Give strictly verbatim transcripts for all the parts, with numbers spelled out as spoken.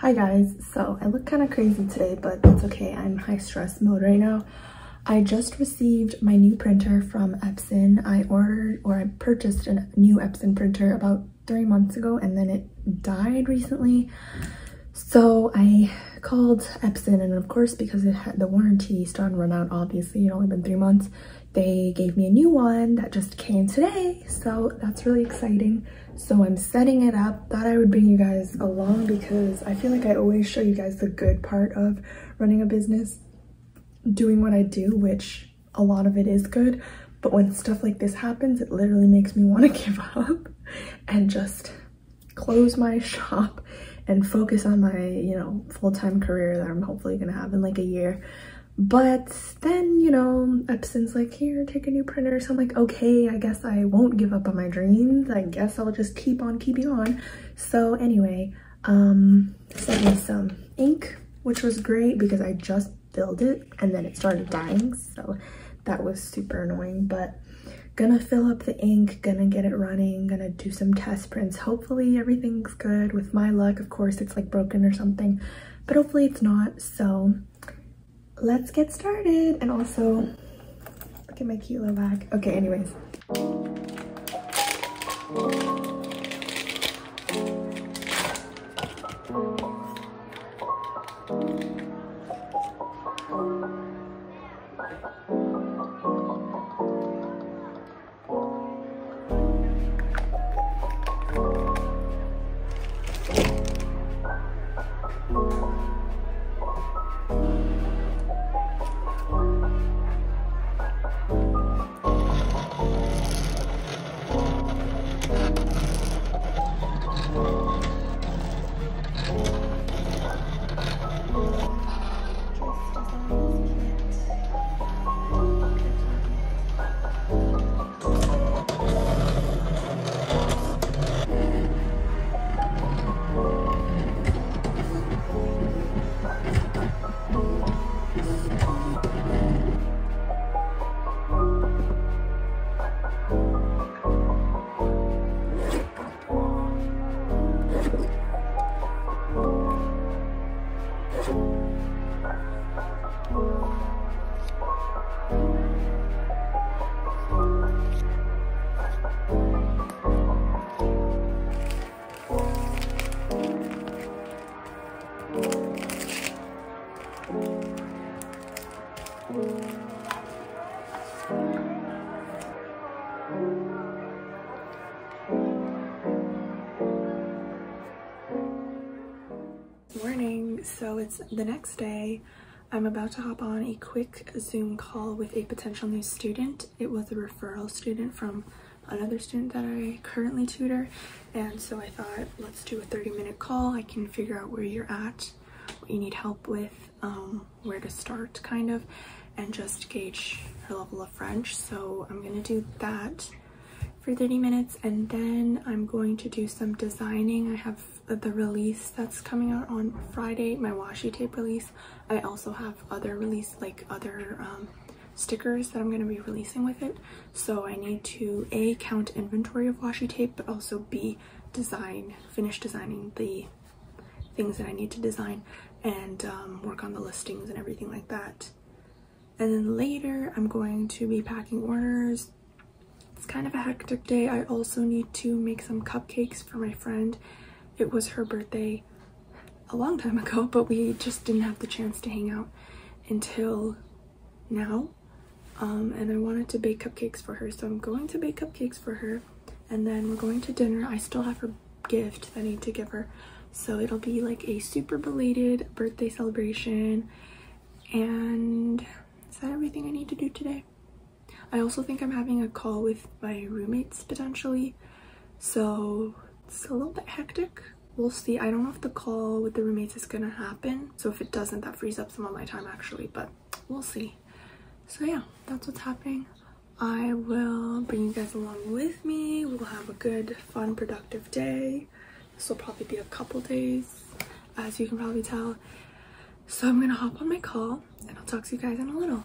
Hi guys, so I look kind of crazy today, but that's okay. I'm high stress mode right now. I just received my new printer from Epson. I ordered or I purchased a new Epson printer about three months ago and then it died recently. So I called Epson and of course, because it had the warranty started to run out, obviously it only been three months, they gave me a new one that just came today. So that's really exciting. So I'm setting it up. Thought I would bring you guys along because I feel like I always show you guys the good part of running a business, doing what I do, which a lot of it is good. But when stuff like this happens, it literally makes me want to give up and just close my shop and focus on my, you know, full-time career that I'm hopefully going to have in like a year. But then, you know, Epson's like, here, take a new printer. So I'm like, okay, I guess I won't give up on my dreams. I guess I'll just keep on keeping on. So anyway, um, sent me some ink, which was great because I just filled it and then it started dying. So that was super annoying, but gonna fill up the ink, gonna get it running, gonna do some test prints. Hopefully everything's good with my luck. Of course, it's like broken or something, but hopefully it's not. So let's get started. And also look at my cute little bag. Okay, anyways, so it's the next day. I'm about to hop on a quick Zoom call with a potential new student. It was a referral student from another student that I currently tutor, and so I thought, let's do a thirty minute call. I can figure out where you're at, what you need help with, um, where to start kind of, and just gauge her level of French. So I'm gonna do that for thirty minutes, and then I'm going to do some designing. I have the release that's coming out on Friday, my washi tape release. I also have other release, like other um, stickers that I'm going to be releasing with it. So I need to A, count inventory of washi tape, but also B, design, finish designing the things that I need to design, and um, work on the listings and everything like that. And then later I'm going to be packing orders. It's kind of a hectic day. I also need to make some cupcakes for my friend. It was her birthday a long time ago, but we just didn't have the chance to hang out until now. Um, and I wanted to bake cupcakes for her, so I'm going to bake cupcakes for her. And then we're going to dinner. I still have her gift that I need to give her. So it'll be like a super belated birthday celebration. And is that everything I need to do today? I also think I'm having a call with my roommates potentially. So it's a little bit hectic. We'll see. I don't know if the call with the roommates is gonna happen, so if it doesn't, that frees up some of my time actually, but we'll see. So yeah, that's what's happening. I will bring you guys along with me. We'll have a good, fun, productive day. This will probably be a couple days, as you can probably tell. So I'm gonna hop on my call and I'll talk to you guys in a little.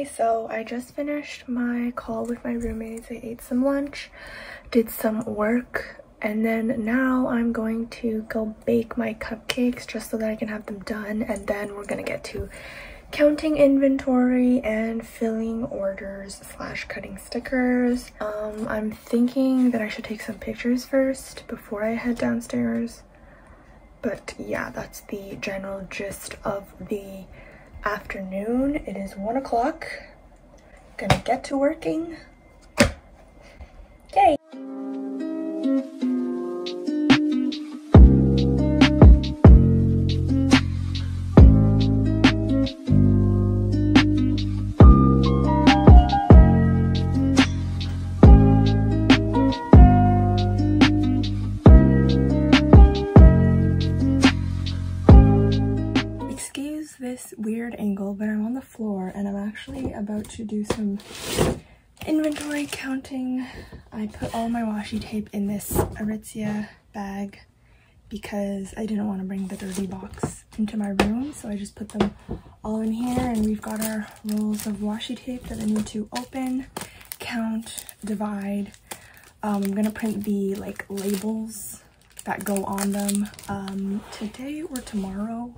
Hi, so I just finished my call with my roommates. I ate some lunch, did some work, and then now I'm going to go bake my cupcakes just so that I can have them done, and then we're gonna get to counting inventory and filling orders slash cutting stickers. Um, I'm thinking that I should take some pictures first before I head downstairs. But yeah, that's the general gist of the afternoon. It is one o'clock. Gonna get to working. Yay! Weird angle, but I'm on the floor and I'm actually about to do some inventory counting. I put all my washi tape in this Aritzia bag because I didn't want to bring the dirty box into my room, so I just put them all in here. And we've got our rolls of washi tape that I need to open, count, divide. um, I'm gonna print the like labels that go on them um, today or tomorrow.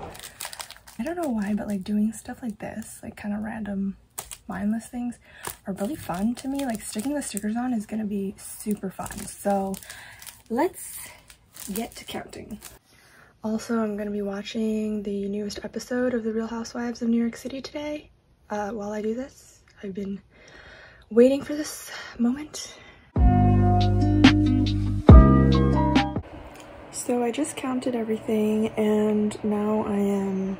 I don't know why, but like doing stuff like this, like kind of random mindless things, are really fun to me. Like sticking the stickers on is gonna be super fun. So let's get to counting. Also, I'm gonna be watching the newest episode of the Real Housewives of New York City today uh, while I do this. I've been waiting for this moment. So I just counted everything and now I am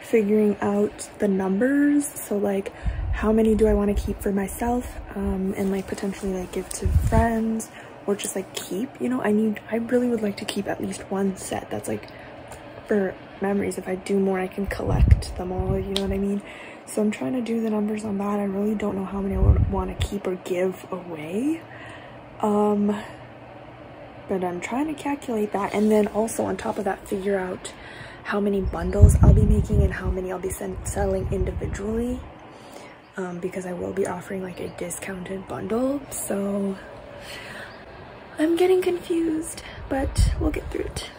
figuring out the numbers, so like how many do I want to keep for myself um and like potentially like give to friends or just like keep, you know. I need I really would like to keep at least one set that's like for memories. If I do more, I can collect them all, you know what I mean? So I'm trying to do the numbers on that. I really don't know how many I would want to keep or give away, um but I'm trying to calculate that, and then also on top of that figure out how many bundles I'll be making and how many I'll be selling individually, um, because I will be offering like a discounted bundle. So I'm getting confused, but we'll get through it.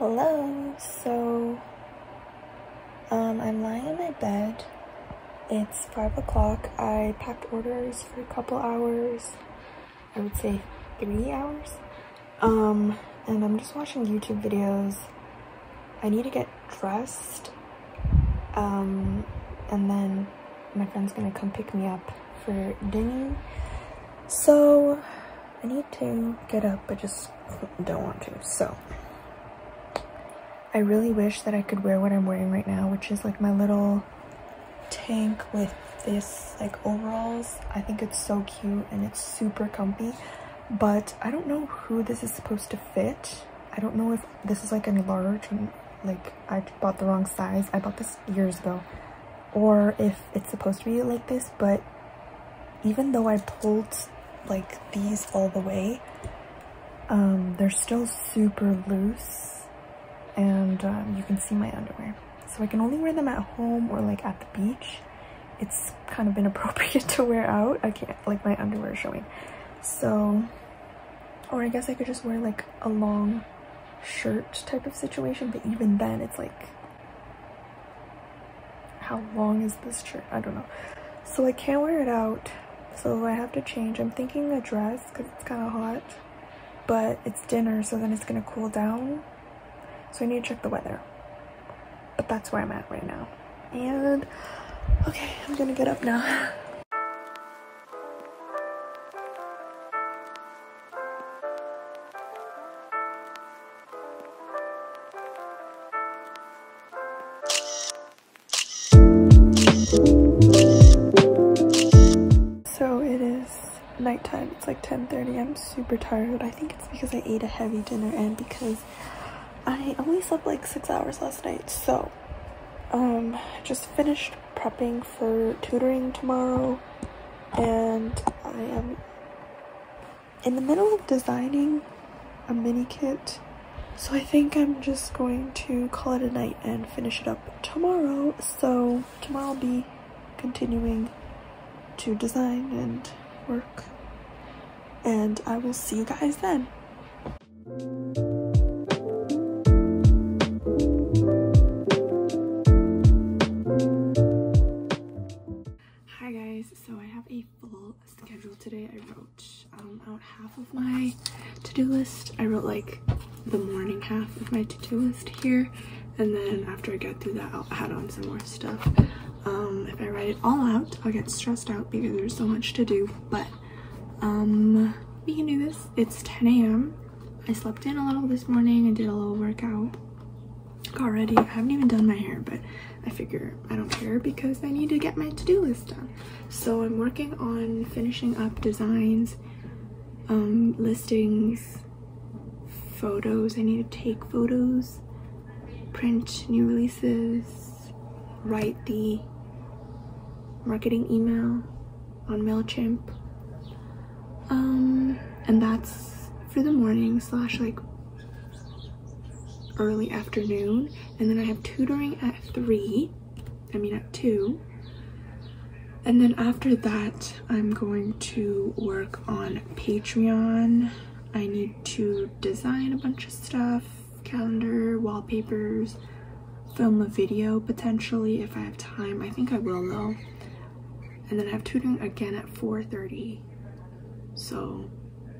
Hello, so um, I'm lying in my bed. It's five o'clock. I packed orders for a couple hours. I would say three hours. Um, and I'm just watching YouTube videos. I need to get dressed. Um, and then my friend's gonna come pick me up for dinner. So I need to get up, but just don't want to, so. I really wish that I could wear what I'm wearing right now, which is like my little tank with this like overalls. I think it's so cute and it's super comfy, but I don't know who this is supposed to fit. I don't know if this is like a large, like I bought the wrong size. I bought this years ago, or if it's supposed to be like this, but even though I pulled like these all the way, um, they're still super loose, and um, you can see my underwear. So I can only wear them at home or like at the beach. It's kind of inappropriate to wear out. I can't, like my underwear is showing. So, or I guess I could just wear like a long shirt type of situation, but even then it's like, how long is this shirt? I don't know. So I can't wear it out. So I have to change. I'm thinking a dress because it's kind of hot, but it's dinner. So then it's gonna cool down. So I need to check the weather. But that's where I'm at right now. And okay, I'm gonna get up now. So it is nighttime, it's like ten thirty, I'm super tired. I think it's because I ate a heavy dinner and because I only slept like six hours last night, so um just finished prepping for tutoring tomorrow, and I am in the middle of designing a mini kit, so I think I'm just going to call it a night and finish it up tomorrow. So tomorrow I'll be continuing to design and work, and I will see you guys then. Today I wrote um, out half of my to-do list. I wrote like the morning half of my to-do list here, and then after I get through that I'll add on some more stuff. Um, if I write it all out I'll get stressed out because there's so much to do, but um, we can do this. It's ten A M I slept in a little this morning. I did a little workout already. I haven't even done my hair, but I figure I don't care because I need to get my to-do list done. So I'm working on finishing up designs, um, listings, photos. I need to take photos, print new releases, write the marketing email on MailChimp. Um, and that's for the morning slash like early afternoon, and then I have tutoring at three, I mean at two, and then after that I'm going to work on Patreon. I need to design a bunch of stuff, calendar, wallpapers, film a video potentially if I have time. I think I will though. And then I have tutoring again at four thirty, so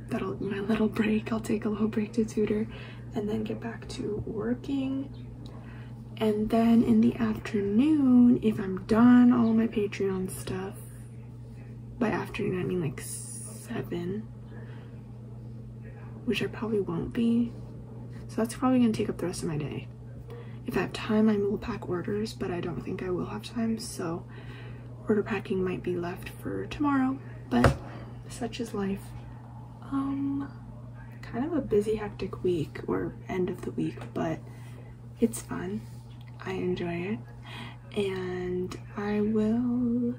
that'll be my little break. I'll take a little break to tutor and then get back to working. And then in the afternoon, if I'm done all my Patreon stuff, by afternoon I mean like seven, which I probably won't be, so that's probably gonna take up the rest of my day. If I have time I will pack orders, but I don't think I will have time, so order packing might be left for tomorrow, but such is life. Um, kind of a busy, hectic week or end of the week, but it's fun. I enjoy it, and I will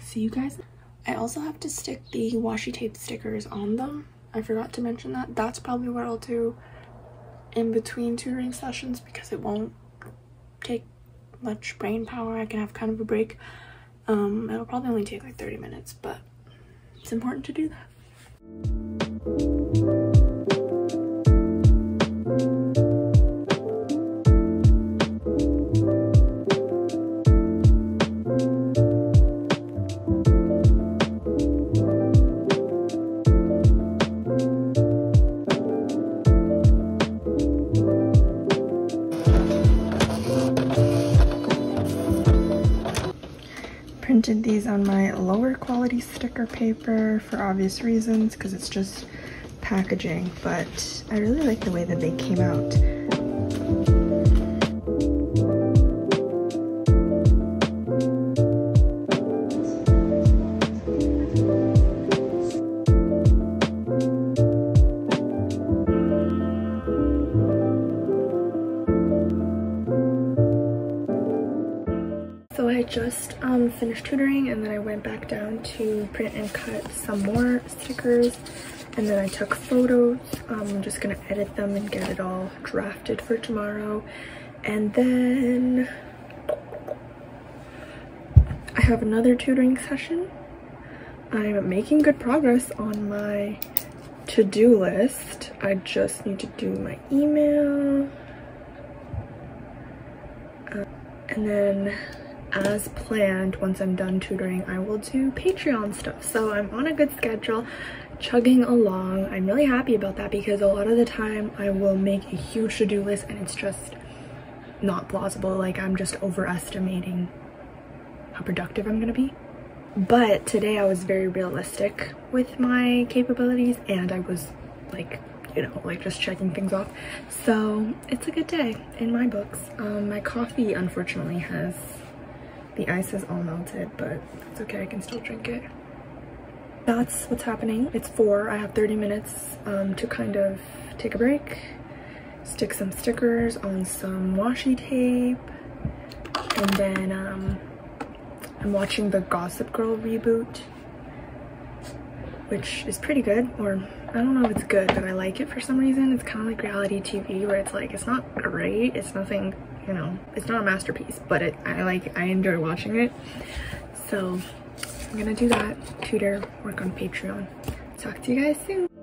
see you guys. I also have to stick the washi tape stickers on them. I forgot to mention that. That's probably what I'll do in between tutoring sessions because it won't take much brain power. I can have kind of a break. Um, it'll probably only take like thirty minutes, but it's important to do that. Thank you. printed these on my lower quality sticker paper for obvious reasons because it's just packaging, but I really like the way that they came out. So I just um, finished tutoring, and then I went back down to print and cut some more stickers, and then I took photos. Um, I'm just gonna edit them and get it all drafted for tomorrow. And then I have another tutoring session. I'm making good progress on my to-do list. I just need to do my email. Uh, and then as planned, once I'm done tutoring, I will do Patreon stuff. So I'm on a good schedule, chugging along. I'm really happy about that because a lot of the time I will make a huge to-do list and it's just not plausible. Like, I'm just overestimating how productive I'm gonna be. But today I was very realistic with my capabilities, and I was like, you know, like just checking things off. So it's a good day in my books. Um, my coffee unfortunately has, the ice is all melted, but it's okay, I can still drink it. That's what's happening. It's four, I have thirty minutes um, to kind of take a break, stick some stickers on some washi tape, and then um, I'm watching the Gossip Girl reboot, which is pretty good, or I don't know if it's good, but I like it for some reason. It's kind of like reality T V where it's like, it's not great, it's nothing, you know, it's not a masterpiece, but it, I like, I enjoy watching it. So I'm gonna do that, tutor, work on Patreon. Talk to you guys soon.